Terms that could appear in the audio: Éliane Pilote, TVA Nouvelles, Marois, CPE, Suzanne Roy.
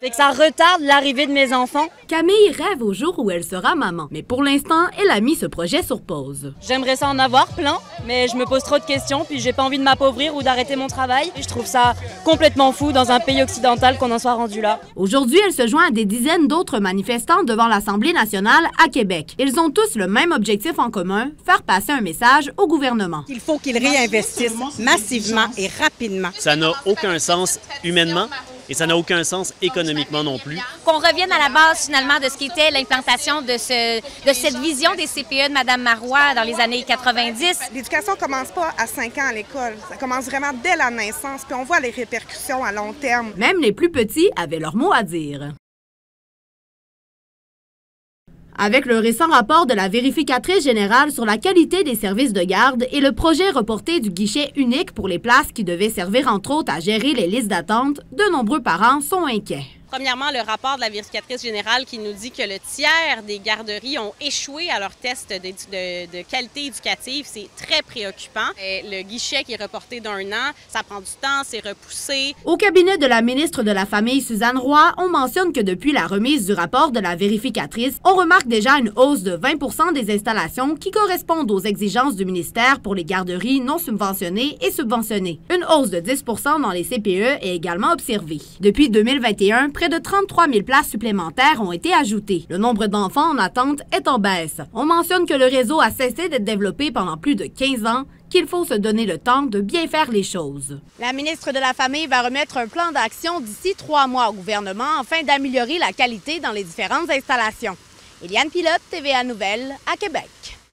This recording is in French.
Fait que ça retarde l'arrivée de mes enfants. Camille rêve au jour où elle sera maman, mais pour l'instant, elle a mis ce projet sur pause. J'aimerais ça en avoir plein, mais je me pose trop de questions, puis j'ai pas envie de m'appauvrir ou d'arrêter mon travail. Je trouve ça complètement fou dans un pays occidental qu'on en soit rendu là. Aujourd'hui, elle se joint à des dizaines d'autres manifestants devant l'Assemblée nationale à Québec. Ils ont tous le même objectif en commun, faire passer un message au gouvernement. Il faut qu'ils réinvestissent massivement et rapidement. Ça n'a aucun sens humainement. Et ça n'a aucun sens économiquement non plus. Qu'on revienne à la base, finalement, de ce qui était l'implantation de cette vision des CPE de Mme Marois dans les années 90. L'éducation ne commence pas à 5 ans à l'école. Ça commence vraiment dès la naissance, puis on voit les répercussions à long terme. Même les plus petits avaient leur mot à dire. Avec le récent rapport de la vérificatrice générale sur la qualité des services de garde et le projet reporté du guichet unique pour les places qui devait servir entre autres à gérer les listes d'attente, de nombreux parents sont inquiets. Premièrement, le rapport de la vérificatrice générale qui nous dit que le tiers des garderies ont échoué à leur test de qualité éducative, c'est très préoccupant. Et le guichet qui est reporté d'un an, ça prend du temps, c'est repoussé. Au cabinet de la ministre de la Famille, Suzanne Roy, on mentionne que depuis la remise du rapport de la vérificatrice, on remarque déjà une hausse de 20 % des installations qui correspondent aux exigences du ministère pour les garderies non subventionnées et subventionnées. Une hausse de 10 % dans les CPE est également observée. Depuis 2021, près de 33 000 places supplémentaires ont été ajoutées. Le nombre d'enfants en attente est en baisse. On mentionne que le réseau a cessé d'être développé pendant plus de 15 ans, qu'il faut se donner le temps de bien faire les choses. La ministre de la Famille va remettre un plan d'action d'ici 3 mois au gouvernement afin d'améliorer la qualité dans les différentes installations. Éliane Pilote, TVA Nouvelles, à Québec.